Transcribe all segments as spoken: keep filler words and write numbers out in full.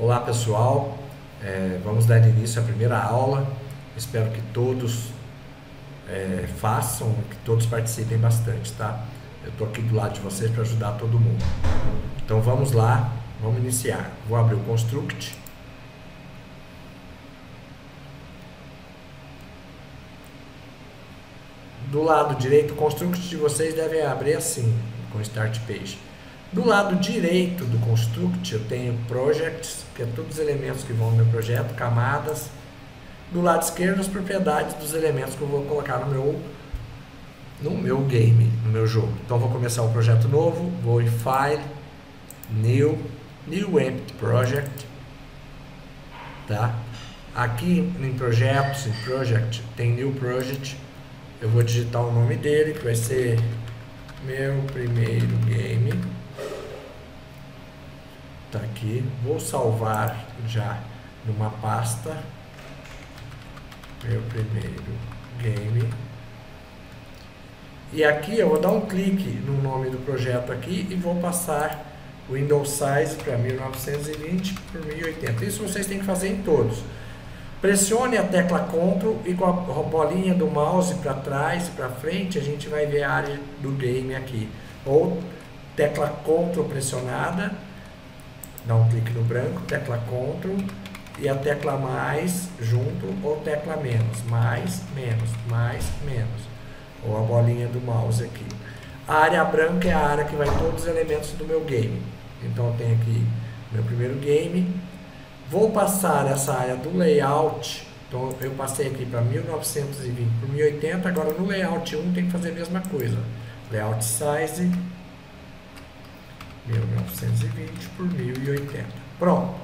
Olá pessoal, é, vamos dar início à primeira aula. Espero que todos é, façam, que todos participem bastante, tá? Eu estou aqui do lado de vocês para ajudar todo mundo. Então vamos lá, vamos iniciar. Vou abrir o Construct. Do lado direito, o Construct de vocês deve abrir assim, com Start Page. Do lado direito do Construct, eu tenho Projects, que é todos os elementos que vão no meu projeto, camadas. Do lado esquerdo, as propriedades dos elementos que eu vou colocar no meu, no meu game, no meu jogo. Então, vou começar um projeto novo, vou em File, New, New Empty Project. Tá? Aqui em Projetos, em Project, tem New Project. Eu vou digitar o nome dele, que vai ser Meu Primeiro Game. Tá aqui, vou salvar já numa pasta Meu Primeiro Game, e aqui eu vou dar um clique no nome do projeto aqui e vou passar o window size para mil novecentos e vinte por mil e oitenta. Isso vocês têm que fazer em todos. Pressione a tecla Ctrl e com a bolinha do mouse para trás e para frente a gente vai ver a área do game aqui, ou tecla Ctrl pressionada, dá um clique no branco, tecla Ctrl e a tecla mais junto, ou tecla menos, mais, menos, mais, menos, ou a bolinha do mouse aqui. A área branca é a área que vai todos os elementos do meu game. Então eu tenho aqui Meu Primeiro Game, vou passar essa área do layout. Então eu passei aqui para mil novecentos e vinte por mil e oitenta, agora no layout um tem que fazer a mesma coisa, layout size mil novecentos e vinte por mil e oitenta. Pronto,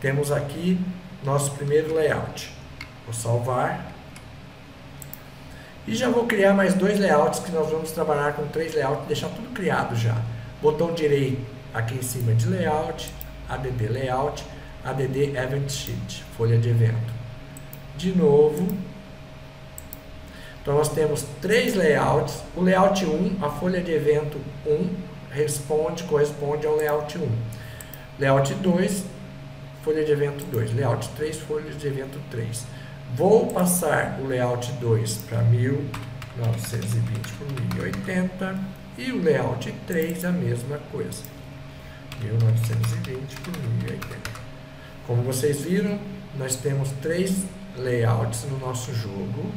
temos aqui nosso primeiro layout. Vou salvar e já vou criar mais dois layouts, que nós vamos trabalhar com três layouts, deixar tudo criado já. Botão direito aqui em cima de layout, add layout, add event sheet, folha de evento. De novo, então nós temos três layouts. O layout um, a folha de evento um responde, corresponde ao layout um, layout dois, folha de evento dois, layout três, folha de evento três. Vou passar o layout dois para mil novecentos e vinte por mil e oitenta e o layout três a mesma coisa, mil novecentos e vinte por mil e oitenta. Como vocês viram, nós temos três layouts no nosso jogo.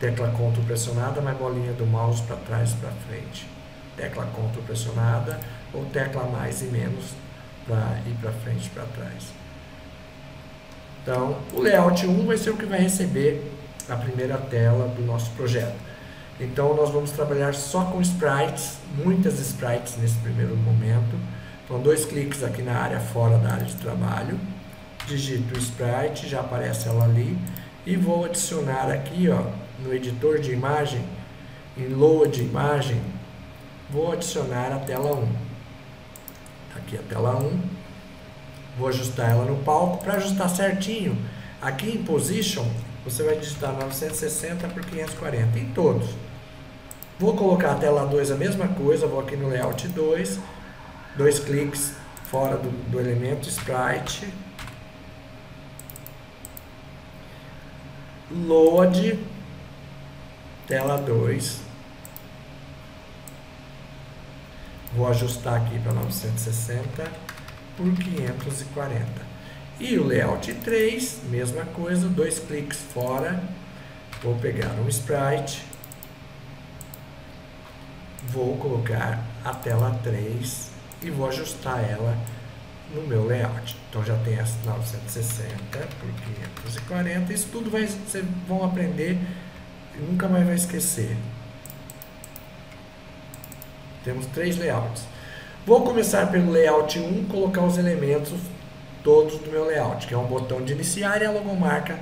Tecla Ctrl pressionada, mais bolinha do mouse para trás e para frente. Tecla Ctrl pressionada ou tecla mais e menos para ir para frente e para trás. Então, o layout um vai ser o que vai receber a primeira tela do nosso projeto. Então, nós vamos trabalhar só com sprites, muitas sprites nesse primeiro momento. Então, dois cliques aqui na área fora da área de trabalho. Digito o sprite, já aparece ela ali. E vou adicionar aqui, ó, no editor de imagem, em load imagem, vou adicionar a tela um. Aqui a tela um. Vou ajustar ela no palco. Para ajustar certinho, aqui em position, você vai digitar novecentos e sessenta por quinhentos e quarenta em todos. Vou colocar a tela dois a mesma coisa, vou aqui no layout dois, dois cliques fora do, do elemento sprite. Load, tela dois, vou ajustar aqui para novecentos e sessenta por quinhentos e quarenta. E o layout três, mesma coisa, dois cliques fora, vou pegar um sprite, vou colocar a tela três e vou ajustar ela no meu layout. Então já tem as novecentos e sessenta por quinhentos e quarenta. Isso tudo vai, vocês vão aprender e nunca mais vai esquecer. Temos três layouts. Vou começar pelo layout um, colocar os elementos todos do meu layout, que é um botão de iniciar e a logomarca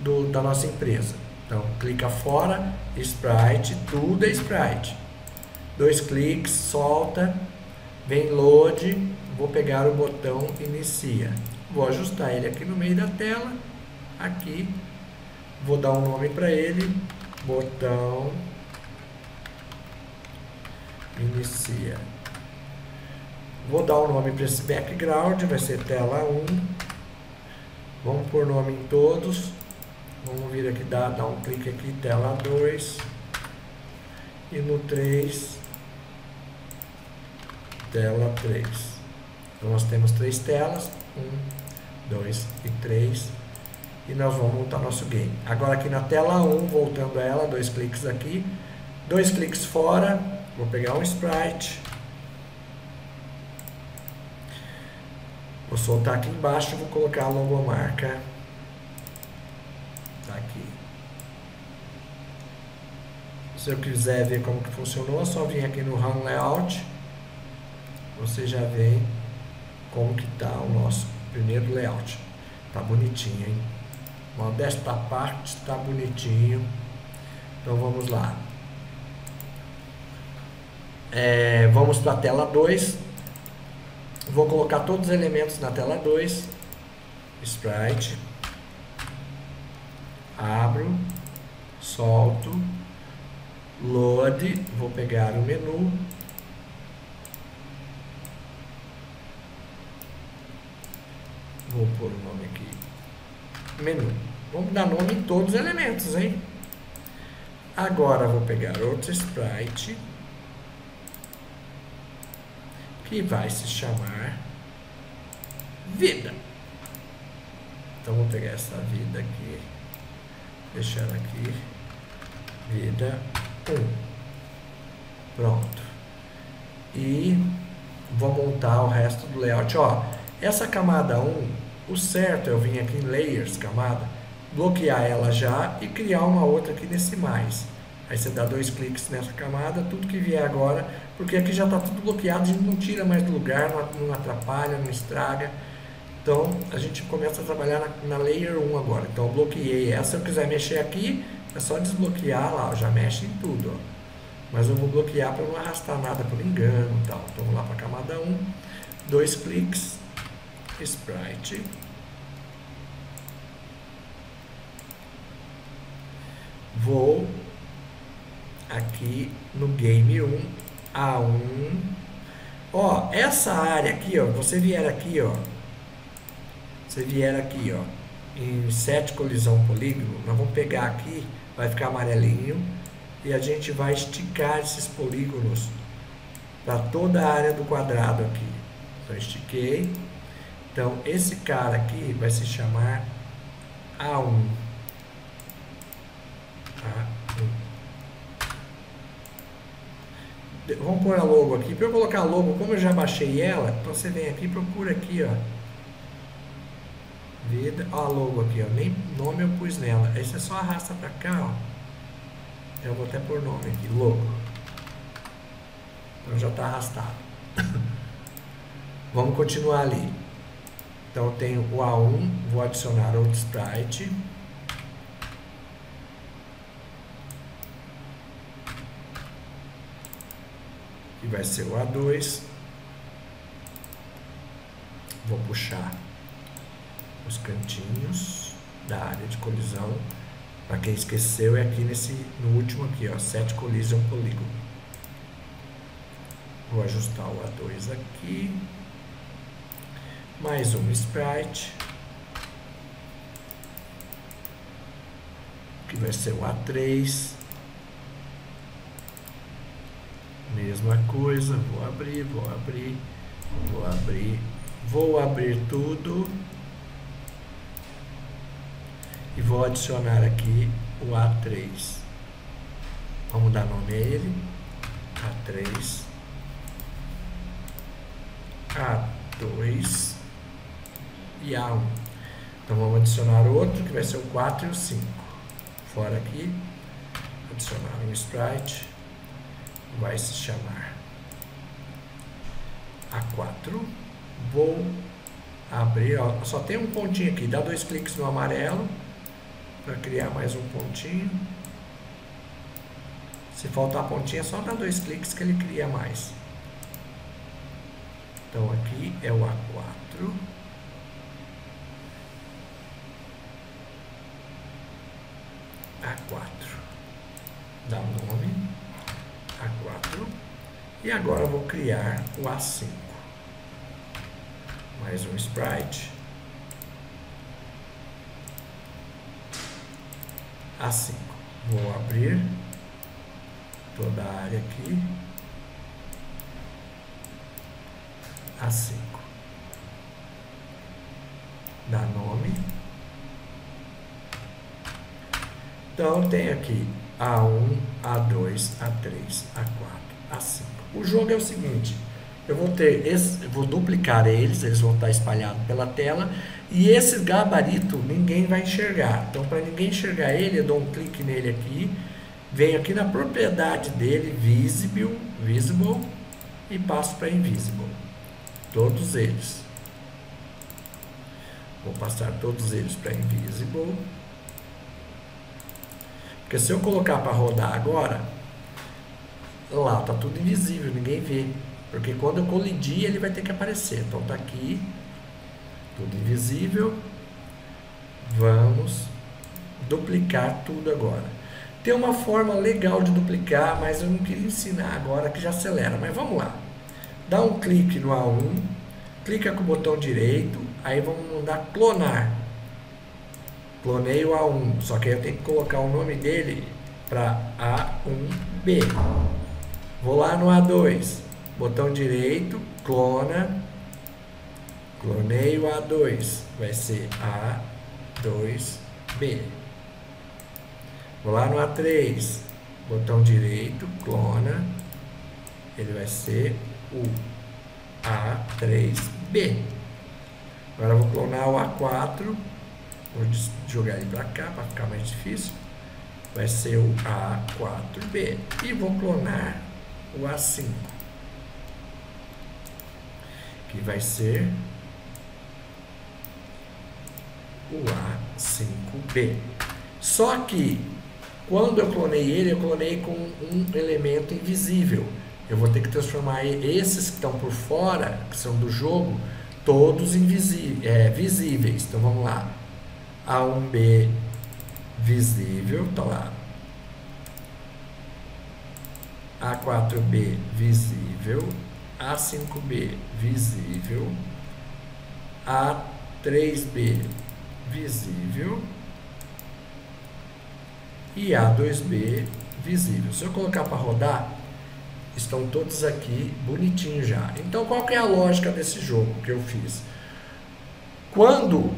do, da nossa empresa. Então clica fora, sprite, tudo é sprite. Dois cliques, solta, vem load. Vou pegar o botão inicia, vou ajustar ele aqui no meio da tela, aqui, vou dar um nome para ele, botão inicia. Vou dar o nome para esse background, vai ser tela um. Vamos pôr nome em todos. Vamos vir aqui, dar, dar um clique aqui, tela dois. E no três, tela três. Então nós temos três telas, um, dois e três. E nós vamos montar nosso game. Agora aqui na tela um, voltando a ela, dois cliques aqui, dois cliques fora, vou pegar um sprite, vou soltar aqui embaixo e vou colocar a logomarca, tá aqui. Se eu quiser ver como que funcionou, é só vir aqui no Run Layout, você já vê como que tá o nosso primeiro layout. Tá bonitinho, hein? Bom, desta parte tá bonitinho. Então vamos lá. É, vamos para a tela dois. Vou colocar todos os elementos na tela dois. Sprite. Abro. Solto. Load. Vou pegar o menu. Vou pôr o nome aqui. Menu. Vamos dar nome em todos os elementos, hein? Agora vou pegar outro sprite, que vai se chamar vida. Então vou pegar essa vida aqui, deixar aqui, vida um. Pronto. E vou montar o resto do layout. Ó, essa camada um... O certo é eu vir aqui em Layers, camada, bloquear ela já e criar uma outra aqui nesse mais. Aí você dá dois cliques nessa camada, tudo que vier agora, porque aqui já está tudo bloqueado, a gente não tira mais do lugar, não atrapalha, não estraga. Então a gente começa a trabalhar na, na Layer um agora. Então eu bloqueei essa, se eu quiser mexer aqui, é só desbloquear lá, ó, já mexe em tudo. Ó. Mas eu vou bloquear para não arrastar nada por engano e tal. Então vou lá para a camada um, dois cliques. Sprite, vou aqui no game um, A um, ó, essa área aqui, ó, você vier aqui, ó, você vier aqui, ó, em set colisão polígono, nós vamos pegar aqui, vai ficar amarelinho, e a gente vai esticar esses polígonos para toda a área do quadrado aqui, então estiquei. Então, esse cara aqui vai se chamar A um. A um. Vamos pôr a logo aqui. Para eu colocar a logo, como eu já baixei ela, então você vem aqui e procura aqui, ó. Vida, ó a logo aqui, ó. Nem nome eu pus nela. Aí você só arrasta pra cá, ó. Eu vou até pôr nome aqui, logo. Então já tá arrastado. Vamos continuar ali. Então eu tenho o A um, vou adicionar outro sprite. E vai ser o A dois. Vou puxar os cantinhos da área de colisão. Para quem esqueceu, é aqui nesse, no último aqui, ó, Set Collision Polygon. Vou ajustar o A dois aqui. Mais um sprite, que vai ser o A três, mesma coisa, vou abrir, vou abrir, vou abrir, vou abrir tudo e vou adicionar aqui o A três, vamos dar nome a ele, A três, A dois, e A um. Então vamos adicionar outro que vai ser o quatro e o cinco. Fora aqui, adicionar um sprite, vai se chamar A quatro. Vou abrir, ó, só tem um pontinho aqui, dá dois cliques no amarelo para criar mais um pontinho. Se faltar pontinha, só dá dois cliques que ele cria mais. Então aqui é o A quatro. A quatro, dá o nome, A quatro, e agora eu vou criar o A cinco, mais um sprite. Assim, vou abrir toda a área aqui. A cinco. Dá nome. Então tem aqui A um, A dois, A três, A quatro, A cinco. O jogo é o seguinte: eu vou ter esse, eu vou duplicar eles, eles vão estar espalhados pela tela, e esse gabarito ninguém vai enxergar. Então, para ninguém enxergar ele, eu dou um clique nele aqui, venho aqui na propriedade dele, visible, visible, e passo para invisible. Todos eles. Vou passar todos eles para invisible. Porque se eu colocar para rodar agora, lá tá tudo invisível, ninguém vê. Porque quando eu colidir, ele vai ter que aparecer. Então tá aqui, tudo invisível. Vamos duplicar tudo agora. Tem uma forma legal de duplicar, mas eu não queria ensinar agora, que já acelera. Mas vamos lá. Dá um clique no A um, clica com o botão direito, aí vamos mandar clonar. Clonei o A um, só que aí eu tenho que colocar o nome dele para A um B. Vou lá no A dois, botão direito, clona. Clonei o A dois, vai ser A dois B. Vou lá no A três, botão direito, clona, ele vai ser o A três B. Agora eu vou clonar o A quatro, vou jogar ele para cá para ficar mais difícil, vai ser o A quatro B. E vou clonar o A cinco, que vai ser o A cinco B. Só que quando eu clonei ele, eu clonei com um elemento invisível. Eu vou ter que transformar esses que estão por fora, que são do jogo, todos invisíveis, é, visíveis. Então vamos lá. A um B visível, tá lá. A quatro B visível. A cinco B visível. A três B visível. E A dois B visível. Se eu colocar para rodar, estão todos aqui bonitinho já. Então qual que é a lógica desse jogo que eu fiz? Quando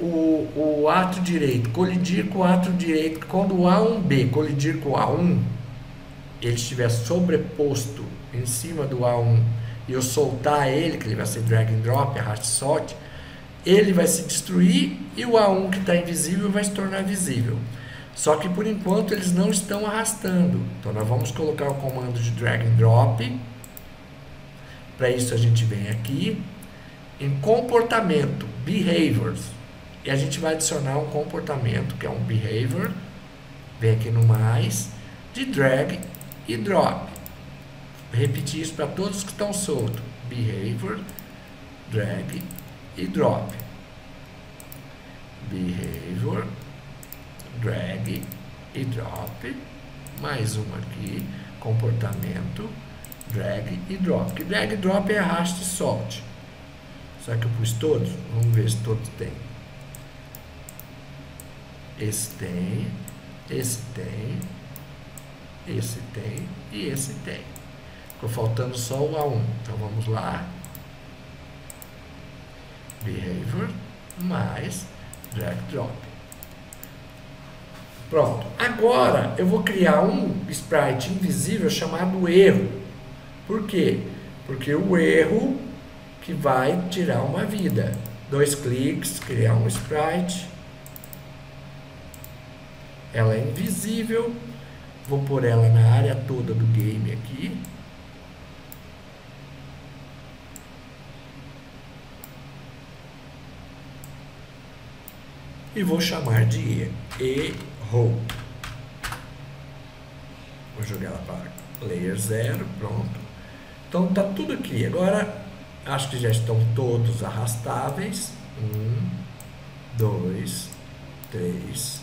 o, o ato direito colidir com o ato direito, quando o A um B colidir com o A um, ele estiver sobreposto em cima do A um e eu soltar ele, que ele vai ser drag and drop, arraste e solte, ele vai se destruir e o A um que está invisível vai se tornar visível. Só que por enquanto eles não estão arrastando. Então nós vamos colocar o comando de drag and drop. Para isso a gente vem aqui em comportamento, behaviors, e a gente vai adicionar um comportamento que é um behavior. Vem aqui no mais, de drag e drop. Repetir isso para todos que estão soltos. Behavior, drag e drop. Behavior, drag e drop, mais um aqui, comportamento, drag e drop, que drag e drop é arraste e solte. Será que eu pus todos? Vamos ver se todos tem. Esse tem, esse tem, esse tem e esse tem. Ficou faltando só o A um, então vamos lá, behavior mais drag e drop. Pronto, agora eu vou criar um sprite invisível chamado erro. Por quê? Porque o erro que vai tirar uma vida. Dois cliques, criar um sprite. Ela é invisível. Vou pôr ela na área toda do game aqui. E vou chamar de erro. Vou jogar ela para layer zero, pronto. Então tá tudo aqui. Agora acho que já estão todos arrastáveis. um, dois, três,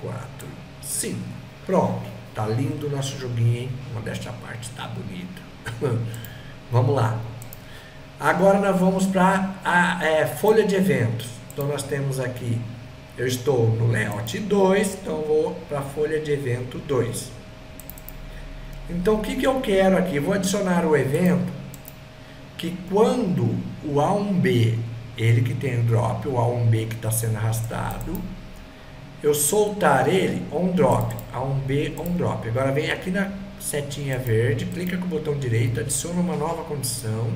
quatro, cinco. Pronto. Tá lindo o nosso joguinho, hein? Modéstia à parte, tá bonito. Vamos lá. Agora nós vamos para a é, folha de eventos. Então nós temos aqui, eu estou no layout dois, então vou para a folha de evento dois. Então o que, que eu quero aqui? Vou adicionar o evento que quando o A um B, ele que tem o drop, o A um B que está sendo arrastado, eu soltar ele on drop, A um B on drop. Agora vem aqui na setinha verde, clica com o botão direito, adiciona uma nova condição,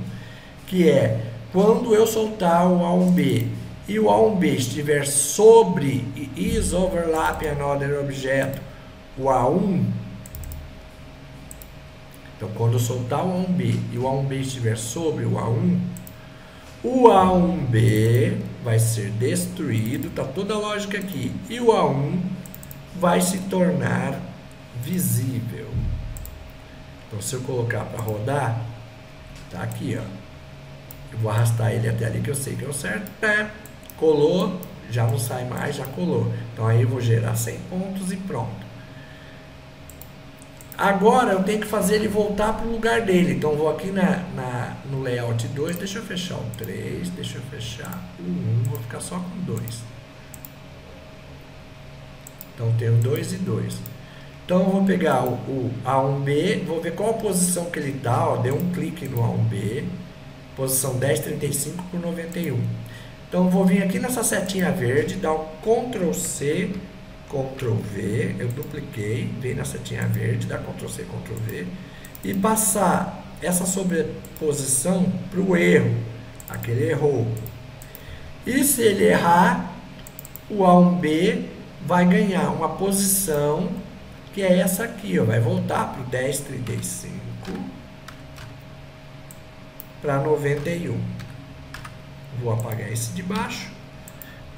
que é quando eu soltar o A um B e o A um B estiver sobre is overlap another objeto, o A um. Então quando eu soltar o A um B e o A um B estiver sobre o A um, o A um B vai ser destruído, está toda a lógica aqui, e o A um vai se tornar visível. Então se eu colocar para rodar, tá aqui, ó. Eu vou arrastar ele até ali que eu sei que é o certo, tá? Colou, já não sai mais, já colou. Então aí eu vou gerar cem pontos e pronto. Agora eu tenho que fazer ele voltar para o lugar dele. Então eu vou aqui na, na, no layout dois, deixa eu fechar o três, deixa eu fechar o um, vou ficar só com dois. Então tenho dois e dois. Então eu vou pegar o, o A um B, vou ver qual a posição que ele está, deu um clique no A um B. Posição dez, trinta e cinco por noventa e um. Então eu vou vir aqui nessa setinha verde, dar um Ctrl C, Ctrl V, eu dupliquei, vem na setinha verde, dá Ctrl C, Ctrl V, e passar essa sobreposição para o erro, aquele errou. E se ele errar, o A um B vai ganhar uma posição que é essa aqui, ó, vai voltar para o dez, trinta e cinco. Para noventa e um. Vou apagar esse de baixo.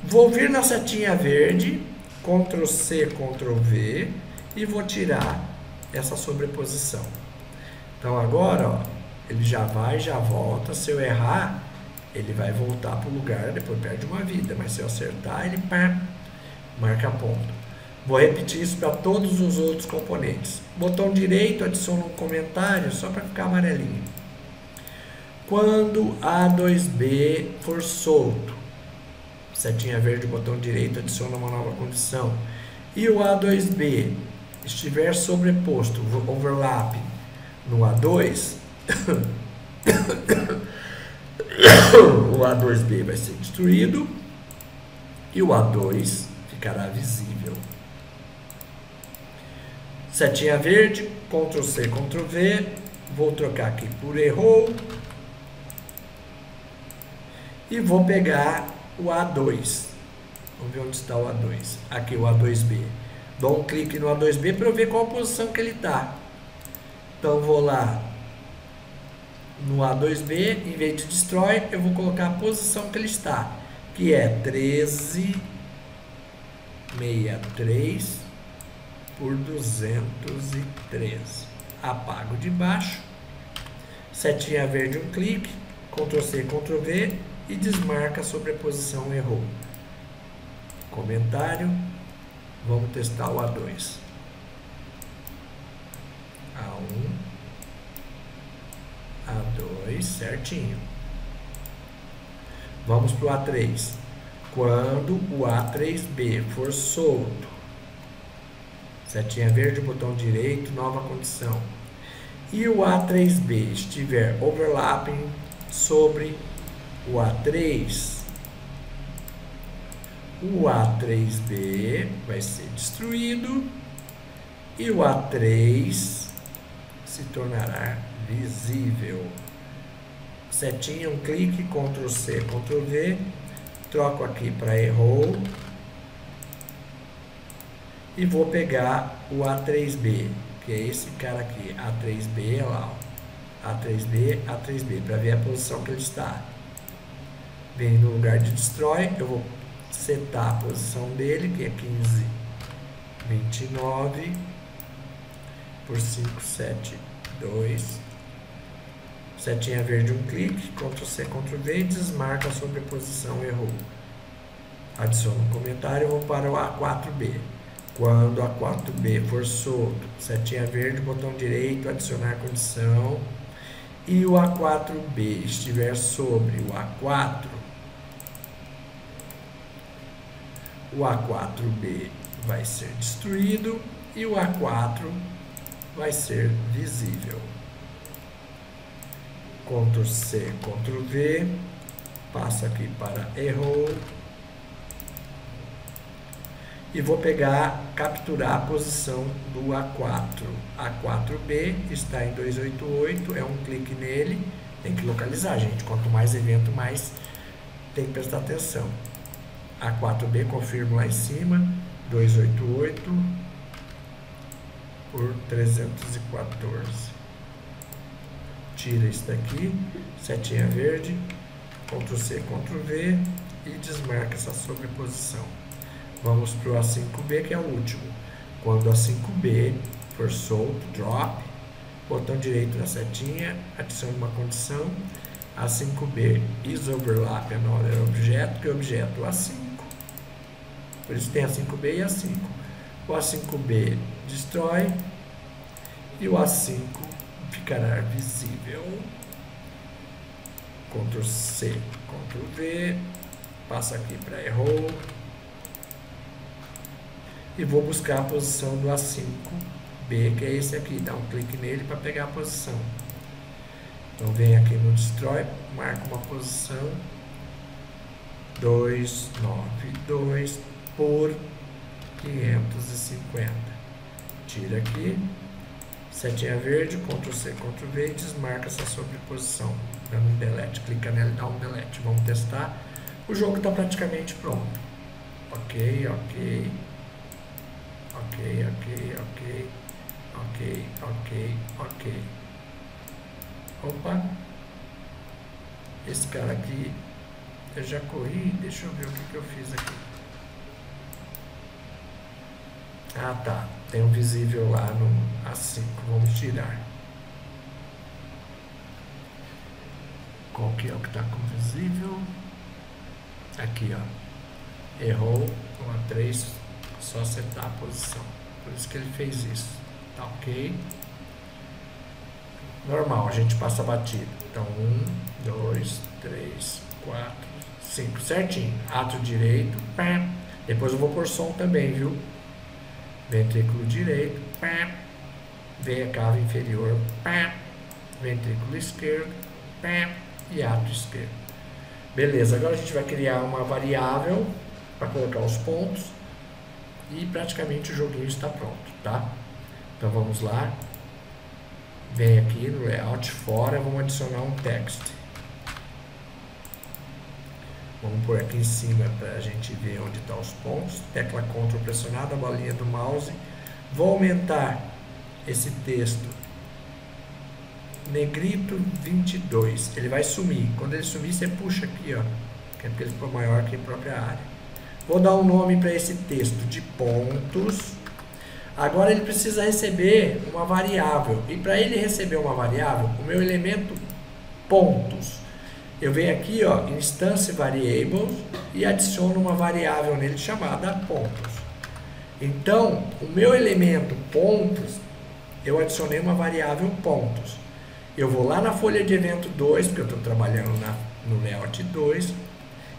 Vou vir na setinha verde, Ctrl C, Ctrl V, e vou tirar essa sobreposição. Então agora, ó, ele já vai, já volta. Se eu errar, ele vai voltar para o lugar, depois perde uma vida. Mas se eu acertar, ele pá, marca ponto. Vou repetir isso para todos os outros componentes. Botão direito, adiciono um comentário, só para ficar amarelinho. Quando A dois B for solto, setinha verde, botão direito, adiciona uma nova condição, e o A dois B estiver sobreposto, overlap no A dois, o A dois B vai ser destruído e o A dois ficará visível. Setinha verde, Ctrl C, Ctrl V, vou trocar aqui por errou. E vou pegar o A dois. Vamos ver onde está o A dois. Aqui o A dois B. Dou um clique no A dois B para eu ver qual a posição que ele está. Então vou lá no A dois B. Em vez de destroy, eu vou colocar a posição que ele está. Que é treze sessenta e três por duzentos e treze. Apago de baixo. Setinha verde, um clique. Ctrl C, Ctrl V. E desmarca a sobreposição errou. Comentário. Vamos testar o A dois. A um. A dois, certinho. Vamos para o A três. Quando o A três B for solto, setinha verde, botão direito, nova condição, e o A três B estiver overlapping sobre o A três, o A três B vai ser destruído e o A três se tornará visível. Setinha, um clique, Ctrl C, Ctrl V, troco aqui para errou e vou pegar o A três B, que é esse cara aqui, A três B, olha lá, A três B, A três B, para ver a posição que ele está. Vem no lugar de destroy, eu vou setar a posição dele, que é quinze, vinte e nove por cinco, sete, dois. Setinha verde, um clique, Ctrl C, Ctrl V e desmarca a sobreposição errou. Adiciono um comentário, vou para o A quatro B. Quando o A quatro B for solto, setinha verde, botão direito, adicionar condição, e o A quatro B estiver sobre o A quatro, o A quatro B vai ser destruído e o A quatro vai ser visível. Ctrl C, Ctrl V, passo aqui para Error e vou pegar, capturar a posição do A quatro. A quatro B está em duzentos e oitenta e oito, é um clique nele, tem que localizar, gente, quanto mais evento, mais tem que prestar atenção. A quatro B, confirmo lá em cima, duzentos e oitenta e oito por trezentos e quatorze. Tira isso daqui, setinha verde, Ctrl C, Ctrl V e desmarca essa sobreposição. Vamos para o A cinco B, que é o último. Quando o A cinco B for solto, drop, botão direito na setinha, adiciona uma condição, A cinco B is overlap another objeto, que é o objeto A cinco. Por isso tem A cinco B e A cinco. O A cinco B destrói e o A cinco ficará visível. Ctrl C, Ctrl V, passa aqui para Error e vou buscar a posição do A cinco B, que é esse aqui. Dá um clique nele para pegar a posição. Então vem aqui no Destroy, marca uma posição duzentos e noventa e dois por quinhentos e cinquenta. Tira aqui, setinha verde, Ctrl C, Ctrl V e desmarca essa sobreposição. Dando um delete, clica nela e dá um delete. Vamos testar. O jogo está praticamente pronto. Ok, ok. Ok, ok, ok, ok, ok, ok. Opa! Esse cara aqui eu já corri, deixa eu ver o que, que eu fiz aqui. Ah tá, tem um visível lá no A cinco, vamos tirar. Qual que é o que está com visível? Aqui ó, errou, um a três. Só acertar a posição, por isso que ele fez isso. Tá ok? Normal, a gente passa batido. Então, um, dois, três, quatro, cinco, certinho. Ato direito, pá. Depois eu vou por som também, viu? Ventrículo direito, pá. Vem a cava inferior, pá. Ventrículo esquerdo, pá. E ato esquerdo. Beleza, agora a gente vai criar uma variável para colocar os pontos. E praticamente o joguinho está pronto, tá? Então vamos lá. Vem aqui no layout fora, vamos adicionar um texto. Vamos pôr aqui em cima para a gente ver onde estão os pontos. Tecla Ctrl pressionada, bolinha do mouse. Vou aumentar esse texto. Negrito vinte e dois. Ele vai sumir. Quando ele sumir, você puxa aqui, ó. Que é porque ele ficou maior que a própria área. Vou dar um nome para esse texto de pontos. Agora ele precisa receber uma variável. E para ele receber uma variável, o meu elemento pontos. Eu venho aqui, ó, Instance Variables e adiciono uma variável nele chamada pontos. Então, o meu elemento pontos, eu adicionei uma variável pontos. Eu vou lá na folha de evento dois, porque eu estou trabalhando na, no layout dois.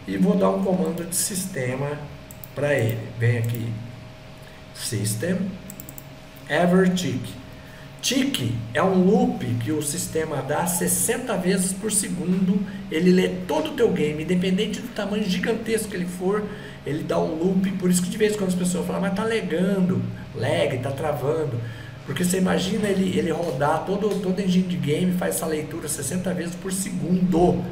E vou dar um comando de sistema para ele. Vem aqui, System, EverTick. Tick é um loop que o sistema dá sessenta vezes por segundo. Ele lê todo o teu game, independente do tamanho gigantesco que ele for, ele dá um loop. Por isso que de vez em quando as pessoas falam, mas tá lagando, lag, tá travando. Porque você imagina ele, ele rodar, todo, todo engine de game faz essa leitura sessenta vezes por segundo.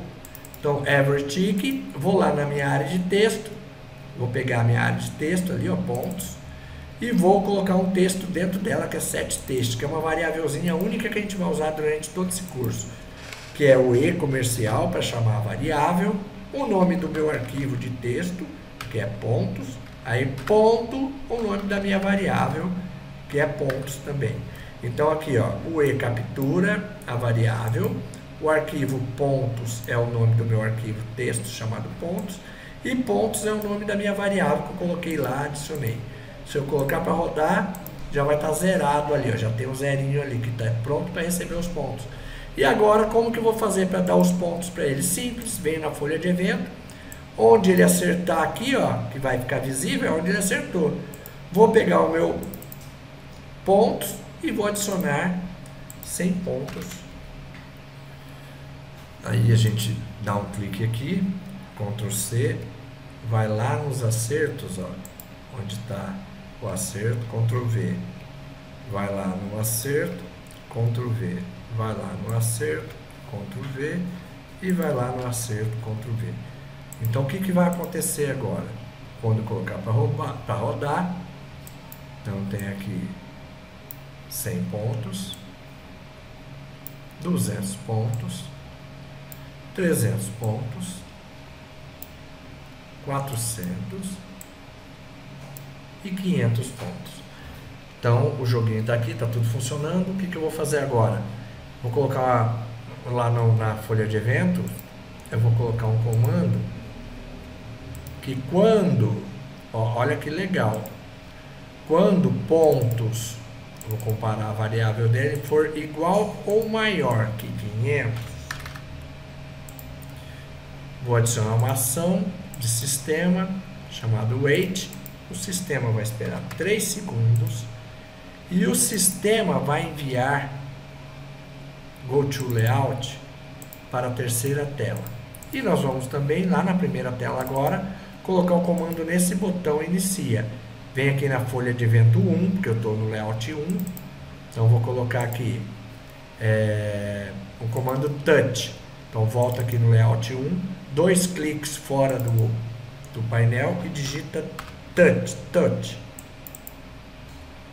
Então, EverTick, vou lá na minha área de texto, vou pegar a minha área de texto ali, ó, pontos, e vou colocar um texto dentro dela, que é setText, que é uma variávelzinha única que a gente vai usar durante todo esse curso, que é o E comercial, para chamar a variável, o nome do meu arquivo de texto, que é pontos, aí ponto, o nome da minha variável, que é pontos também. Então, aqui, ó, o E captura a variável, o arquivo pontos é o nome do meu arquivo texto chamado pontos. E pontos é o nome da minha variável que eu coloquei lá, adicionei. Se eu colocar para rodar, já vai estar zerado ali. Ó, já tem um zerinho ali que está pronto para receber os pontos. E agora, como que eu vou fazer para dar os pontos para ele? Simples, vem na folha de evento, onde ele acertar aqui, ó, que vai ficar visível, é onde ele acertou. Vou pegar o meu ponto e vou adicionar cem pontos. Aí a gente dá um clique aqui, control C, vai lá nos acertos, ó, onde está o acerto, control V. Vai lá no acerto, control V. Vai lá no acerto, control V. E vai lá no acerto, control V. Então o que, que vai acontecer agora? Quando colocar para rodar, então tem aqui cem pontos, duzentos pontos, trezentos pontos, quatrocentos e quinhentos pontos. Então o joguinho está aqui, está tudo funcionando. O que, que eu vou fazer agora? Vou colocar lá no, na folha de eventos, eu vou colocar um comando que quando, ó, olha que legal, quando pontos, vou comparar a variável dele, for igual ou maior que quinhentos, vou adicionar uma ação de sistema chamado wait. O sistema vai esperar três segundos e o sistema vai enviar go to layout para a terceira tela. E nós vamos também lá na primeira tela agora colocar o comando nesse botão inicia. Vem aqui na folha de evento um, porque eu estou no layout um, então vou colocar aqui é, o comando touch. Então volta aqui no layout um, dois cliques fora do, do painel e digita touch, touch.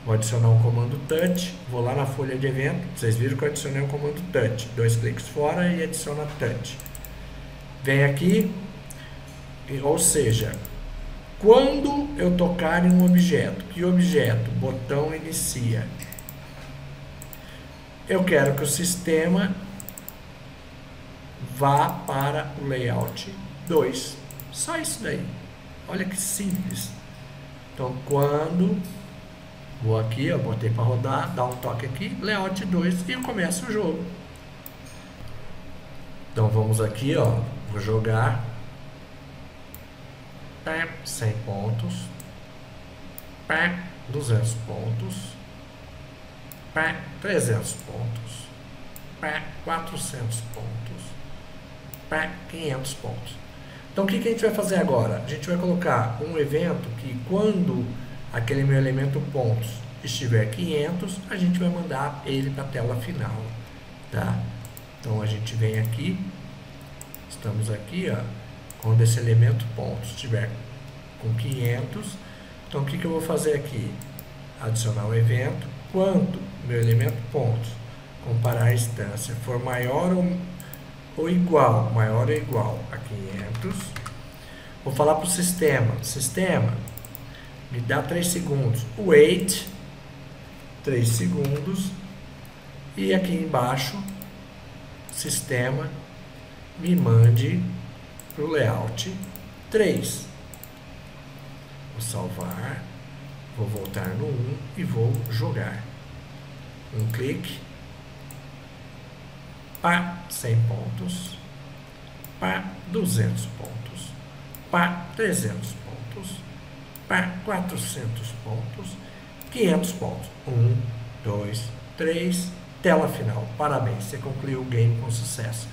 Vou adicionar um comando touch, vou lá na folha de evento, vocês viram que eu adicionei um comando touch, dois cliques fora e adiciona touch. Vem aqui, ou seja, quando eu tocar em um objeto, que objeto? Botão inicia. Eu quero que o sistema vá para o layout dois. Só isso daí. Olha que simples. Então, quando vou aqui, eu botei para rodar, dá um toque aqui, layout dois, e eu começo o jogo. Então, vamos aqui, ó, vou jogar cem pontos, duzentos pontos, trezentos pontos, quatrocentos pontos, quinhentos pontos. Então o que, que a gente vai fazer agora? A gente vai colocar um evento que quando aquele meu elemento pontos estiver quinhentos, a gente vai mandar ele para a tela final, tá? Então a gente vem aqui, estamos aqui, ó, quando esse elemento pontos estiver com quinhentos, então o que, que eu vou fazer aqui? Adicionar um evento, quando meu elemento pontos comparar a instância for maior ou ou igual, maior ou igual a quinhentos, vou falar para o sistema, sistema, me dá três segundos, wait, três segundos, e aqui embaixo, sistema, me mande para o layout três, vou salvar, vou voltar no um e vou jogar, um clique, pá, cem pontos, pá, duzentos pontos, pá, trezentos pontos, pá, quatrocentos pontos, quinhentos pontos, um, dois, três, tela final, parabéns, você concluiu o game com sucesso.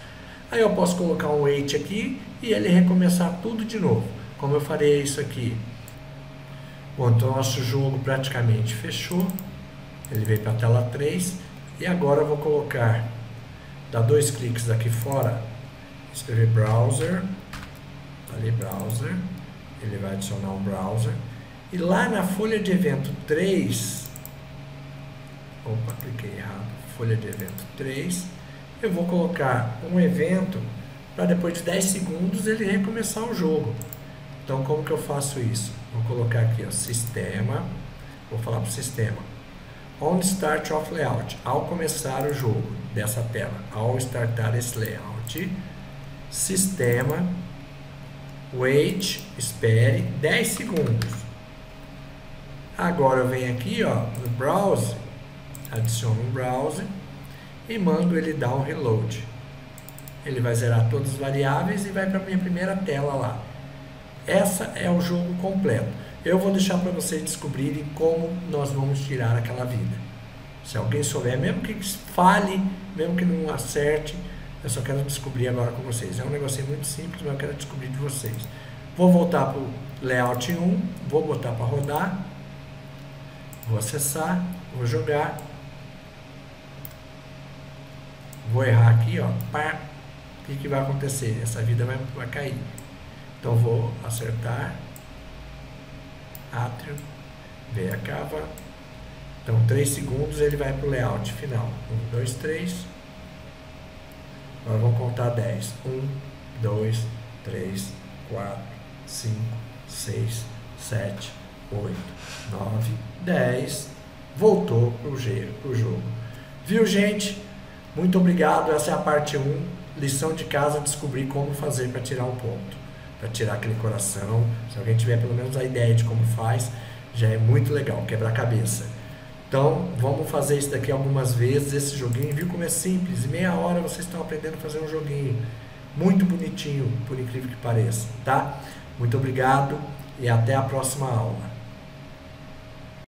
Aí eu posso colocar um wait aqui e ele recomeçar tudo de novo, como eu farei isso aqui. Bom, então nosso jogo praticamente fechou, ele veio para a tela três, e agora eu vou colocar, dá dois cliques aqui fora, escrever browser, ali browser, ele vai adicionar um browser, e lá na folha de evento três, opa, cliquei errado, folha de evento três, eu vou colocar um evento para depois de dez segundos ele recomeçar o jogo. Então como que eu faço isso? Vou colocar aqui, ó, sistema, vou falar para o sistema, on start of layout, ao começar o jogo dessa tela, ao startar esse layout, sistema, wait, espere dez segundos. Agora eu venho aqui, ó, no browse, adiciono um browse e mando ele dar o reload. Ele vai zerar todas as variáveis e vai para a minha primeira tela lá. Essa é o jogo completo. Eu vou deixar para vocês descobrirem como nós vamos tirar aquela vida. Se alguém souber, mesmo que fale, mesmo que não acerte, eu só quero descobrir agora com vocês. É um negocinho muito simples, mas eu quero descobrir de vocês. Vou voltar para o layout um, vou botar para rodar, vou acessar, vou jogar, vou errar aqui, ó, pá. O que, que vai acontecer? Essa vida vai, vai cair. Então vou acertar, átrio, veio a cava. Então três segundos ele vai para o layout final. um, dois, três. Agora vamos contar dez. um, dois, três, quatro, cinco, seis, sete, oito, nove, dez. Voltou para o jogo. Viu, gente? Muito obrigado. Essa é a parte um. Lição de casa, descobrir como fazer para tirar um ponto. Para tirar aquele coração. Se alguém tiver pelo menos a ideia de como faz, já é muito legal. Quebrar a cabeça. Então, vamos fazer isso daqui algumas vezes, esse joguinho, viu como é simples? Em meia hora vocês estão aprendendo a fazer um joguinho muito bonitinho, por incrível que pareça, tá? Muito obrigado e até a próxima aula.